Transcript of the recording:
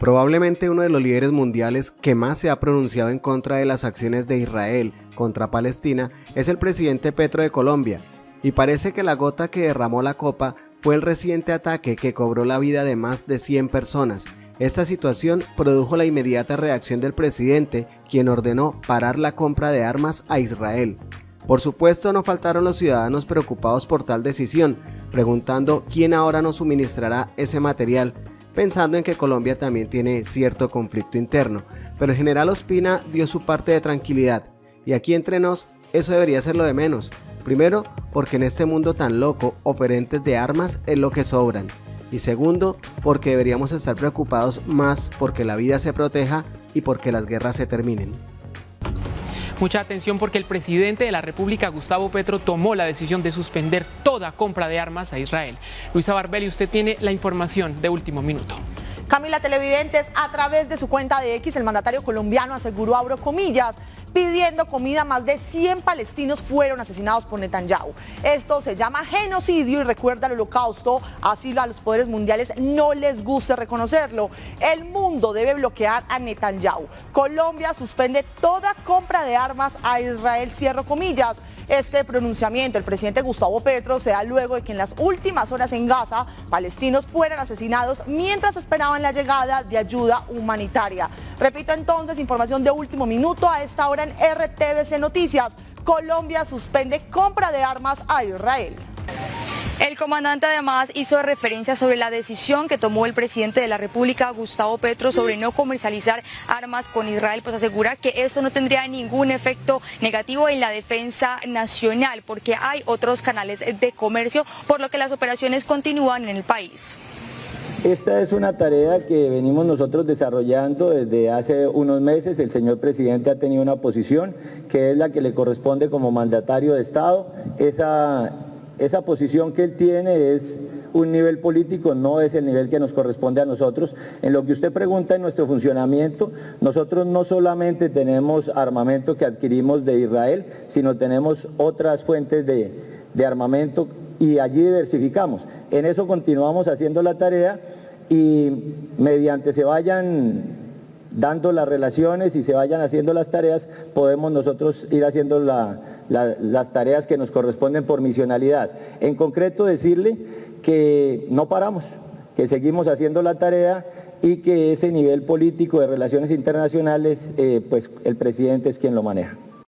Probablemente uno de los líderes mundiales que más se ha pronunciado en contra de las acciones de Israel contra Palestina es el presidente Petro de Colombia, y parece que la gota que derramó la copa fue el reciente ataque que cobró la vida de más de 100 personas. Esta situación produjo la inmediata reacción del presidente, quien ordenó parar la compra de armas a Israel. Por supuesto, no faltaron los ciudadanos preocupados por tal decisión, preguntando quién ahora nos suministrará ese material, pensando en que Colombia también tiene cierto conflicto interno, pero el general Ospina dio su parte de tranquilidad, y aquí entre nos, eso debería ser lo de menos. Primero, porque en este mundo tan loco, oferentes de armas es lo que sobran, y segundo, porque deberíamos estar preocupados más porque la vida se proteja y porque las guerras se terminen. Mucha atención, porque el presidente de la República, Gustavo Petro, tomó la decisión de suspender toda compra de armas a Israel. Luisa Barbelli, usted tiene la información de último minuto. Camila Televidentes, a través de su cuenta de X, el mandatario colombiano aseguró, abro comillas, pidiendo comida, más de 100 palestinos fueron asesinados por Netanyahu. Esto se llama genocidio y recuerda el holocausto, así a los poderes mundiales no les gusta reconocerlo. El mundo debe bloquear a Netanyahu. Colombia suspende toda compra de armas a Israel, cierro comillas. Este pronunciamiento del presidente Gustavo Petro se da luego de que en las últimas horas en Gaza, palestinos fueran asesinados mientras esperaban la llegada de ayuda humanitaria. Repito entonces, información de último minuto a esta hora en RTVC Noticias. Colombia suspende compra de armas a Israel. El comandante además hizo referencia sobre la decisión que tomó el presidente de la República, Gustavo Petro, sobre no comercializar armas con Israel, pues asegura que eso no tendría ningún efecto negativo en la defensa nacional, porque hay otros canales de comercio, por lo que las operaciones continúan en el país. Esta es una tarea que venimos nosotros desarrollando desde hace unos meses. El señor presidente ha tenido una posición que es la que le corresponde como mandatario de Estado. Esa posición que él tiene es un nivel político, no es el nivel que nos corresponde a nosotros. En lo que usted pregunta en nuestro funcionamiento, nosotros no solamente tenemos armamento que adquirimos de Israel, sino tenemos otras fuentes de armamento y allí diversificamos. En eso continuamos haciendo la tarea y mediante se vayan dando las relaciones y se vayan haciendo las tareas, podemos nosotros ir haciendo las tareas que nos corresponden por misionalidad. En concreto, decirle que no paramos, que seguimos haciendo la tarea y que ese nivel político de relaciones internacionales, pues el presidente es quien lo maneja.